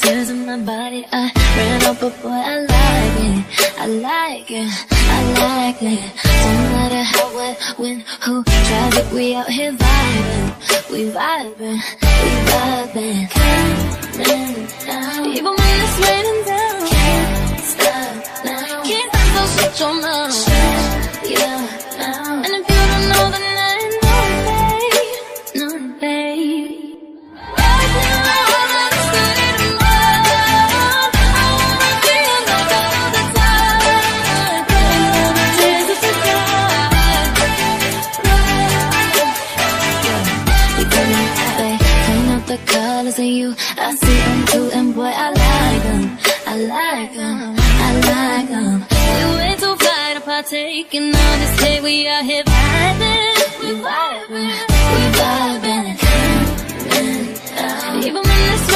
tattoos on my body. I ran up, but boy, I like it, I like it, I like it. Don't matter how, what, when, who tries it, we out here vibing, we vibing, we vibing. Can't now, even when it's raining down. Can't stop now, can't stop, so shut your mouth. Shut your mouth. And if you don't know, then I know, babe, no, babe. The colors of you, I see them too, and boy, I like them, I like them, I like them. We way too fly to partake, and all this day we are here vibing, we vibing, we vibing. Even when it's